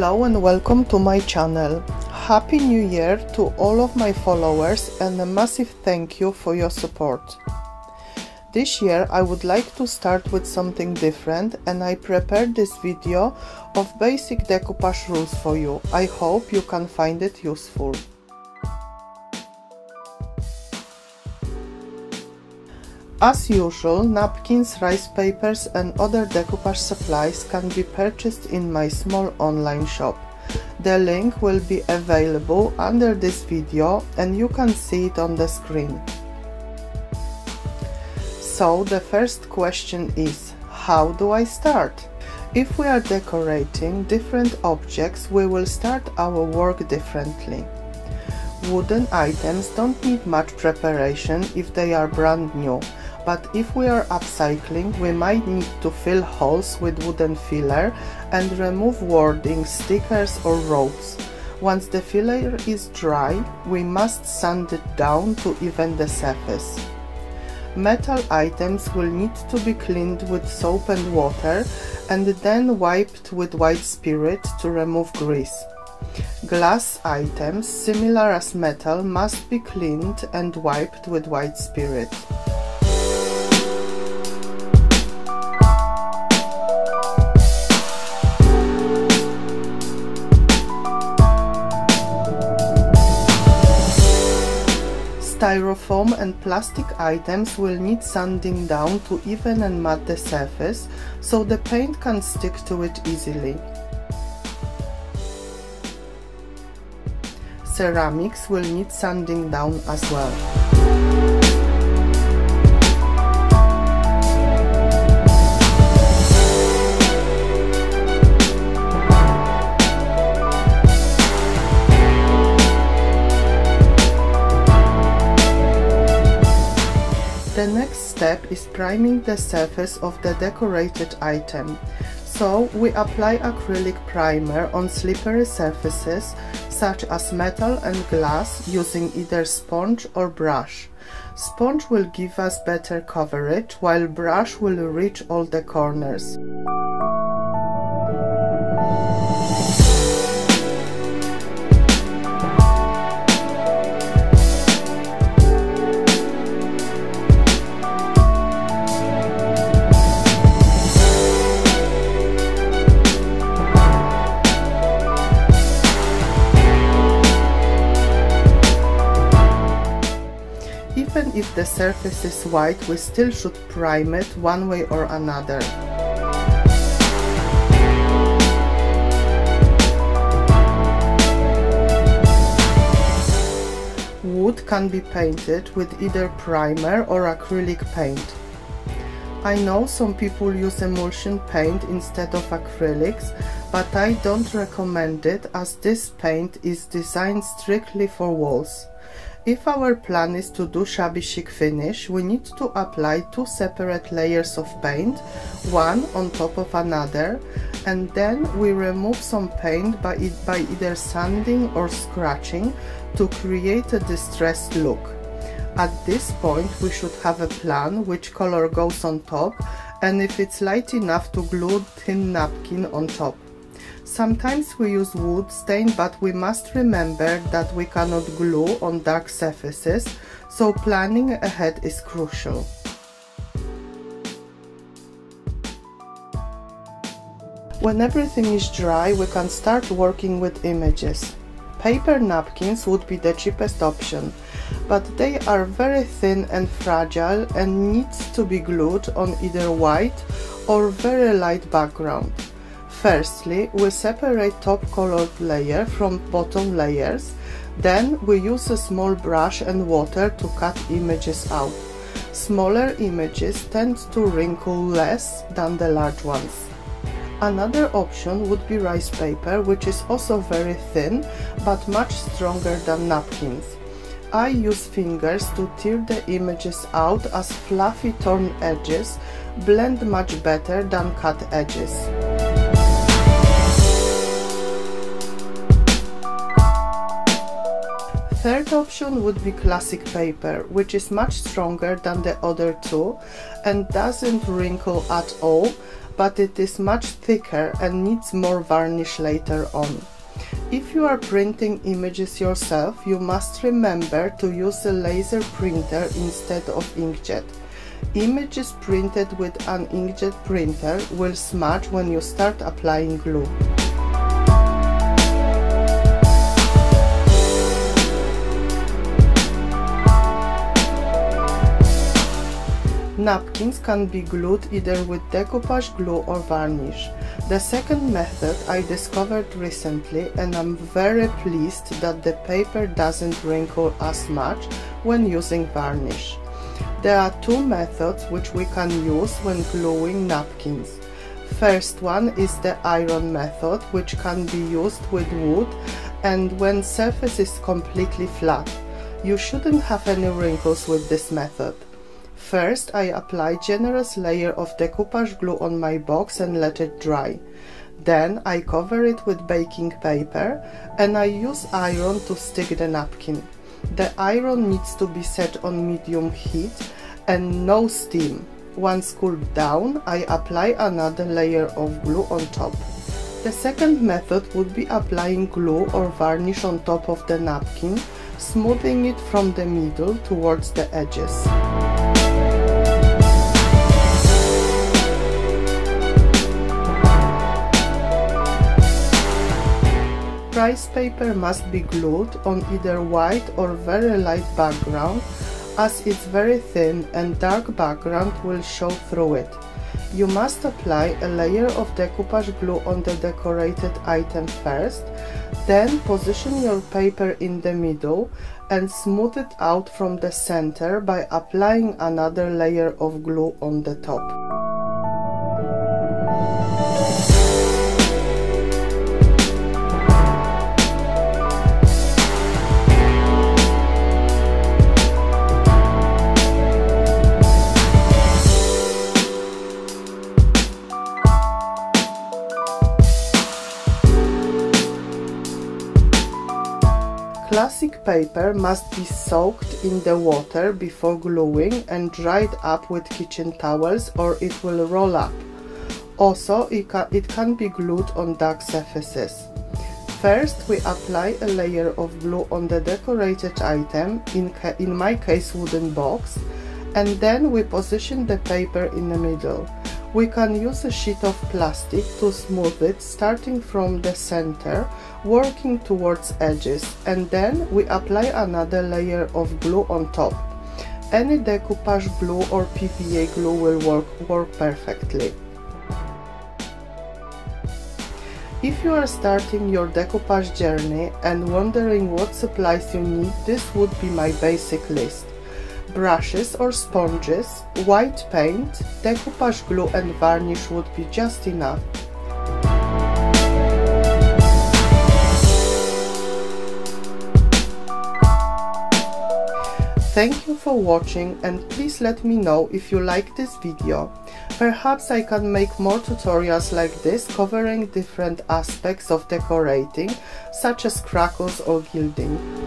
Hello and welcome to my channel. Happy New Year to all of my followers and a massive thank you for your support. This year I would like to start with something different and I prepared this video of basic decoupage rules for you. I hope you can find it useful. As usual, napkins, rice papers and other decoupage supplies can be purchased in my small online shop. The link will be available under this video and you can see it on the screen. So the first question is, how do I start? If we are decorating different objects, we will start our work differently. Wooden items don't need much preparation if they are brand new, but if we are upcycling, we might need to fill holes with wooden filler and remove wording, stickers or ropes. Once the filler is dry, we must sand it down to even the surface. Metal items will need to be cleaned with soap and water and then wiped with white spirit to remove grease. Glass items, similar as metal, must be cleaned and wiped with white spirit. Styrofoam and plastic items will need sanding down to even and matte the surface, so the paint can stick to it easily. Ceramics will need sanding down as well. The next step is priming the surface of the decorated item. So we apply acrylic primer on slippery surfaces such as metal and glass using either sponge or brush. Sponge will give us better coverage while brush will reach all the corners. Even if the surface is white, we still should prime it one way or another. Wood can be painted with either primer or acrylic paint. I know some people use emulsion paint instead of acrylics, but I don't recommend it as this paint is designed strictly for walls. If our plan is to do shabby chic finish, we need to apply two separate layers of paint, one on top of another, and then we remove some paint by either sanding or scratching to create a distressed look. At this point we should have a plan which color goes on top and if it's light enough to glue thin napkin on top. Sometimes we use wood stain, but we must remember that we cannot glue on dark surfaces, so planning ahead is crucial. When everything is dry, we can start working with images. Paper napkins would be the cheapest option, but they are very thin and fragile and need to be glued on either white or very light background. Firstly, we separate top colored layer from bottom layers, then we use a small brush and water to cut images out. Smaller images tend to wrinkle less than the large ones. Another option would be rice paper, which is also very thin but much stronger than napkins. I use fingers to tear the images out as fluffy torn edges blend much better than cut edges. Third option would be classic paper, which is much stronger than the other two and doesn't wrinkle at all, but it is much thicker and needs more varnish later on. If you are printing images yourself, you must remember to use a laser printer instead of inkjet. Images printed with an inkjet printer will smudge when you start applying glue. Napkins can be glued either with decoupage glue or varnish. The second method I discovered recently, and I'm very pleased that the paper doesn't wrinkle as much when using varnish. There are two methods which we can use when gluing napkins. First one is the iron method, which can be used with wood and when surface is completely flat. You shouldn't have any wrinkles with this method. First, I apply generous layer of decoupage glue on my box and let it dry. Then I cover it with baking paper and I use iron to stick the napkin. The iron needs to be set on medium heat and no steam. Once cooled down, I apply another layer of glue on top. The second method would be applying glue or varnish on top of the napkin, smoothing it from the middle towards the edges. Rice paper must be glued on either white or very light background, as it's very thin and dark background will show through it. You must apply a layer of decoupage glue on the decorated item first, then position your paper in the middle and smooth it out from the center by applying another layer of glue on the top. Classic paper must be soaked in the water before gluing and dried up with kitchen towels or it will roll up. Also, it can be glued on dark surfaces. First, we apply a layer of glue on the decorated item, in my case wooden box, and then we position the paper in the middle. We can use a sheet of plastic to smooth it, starting from the center, working towards edges, and then we apply another layer of glue on top. Any decoupage glue or PVA glue will work perfectly. If you are starting your decoupage journey and wondering what supplies you need, this would be my basic list. Brushes or sponges, white paint, decoupage glue and varnish would be just enough. Thank you for watching and please let me know if you like this video. Perhaps I can make more tutorials like this covering different aspects of decorating, such as crackles or gilding.